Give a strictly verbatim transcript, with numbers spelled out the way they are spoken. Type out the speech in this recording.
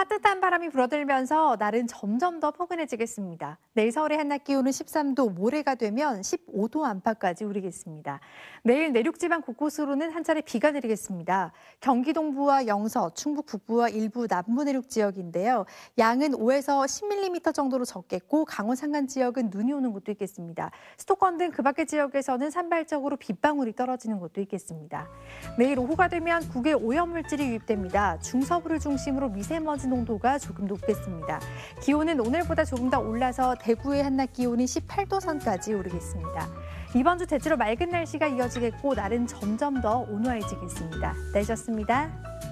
따뜻한 바람이 불어들면서 날은 점점 더 포근해지겠습니다. 내일 서울의 한낮 기온은 십삼 도, 모레가 되면 십오 도 안팎까지 오르겠습니다. 내일 내륙지방 곳곳으로는 한 차례 비가 내리겠습니다. 경기 동부와 영서, 충북 북부와 일부 남부 내륙 지역인데요. 양은 오에서 십 밀리미터 정도로 적겠고 강원 산간 지역은 눈이 오는 곳도 있겠습니다. 수도권 등 그 밖의 지역에서는 산발적으로 빗방울이 떨어지는 곳도 있겠습니다. 내일 오후가 되면 국외 오염물질이 유입됩니다. 중서부를 중심으로 미세먼지 농도가 조금 높겠습니다. 기온은 오늘보다 조금 더 올라서 대구의 한낮 기온이 십팔 도 선까지 오르겠습니다. 이번 주 대체로 맑은 날씨가 이어지겠고 날은 점점 더 온화해지겠습니다. 날씨였습니다.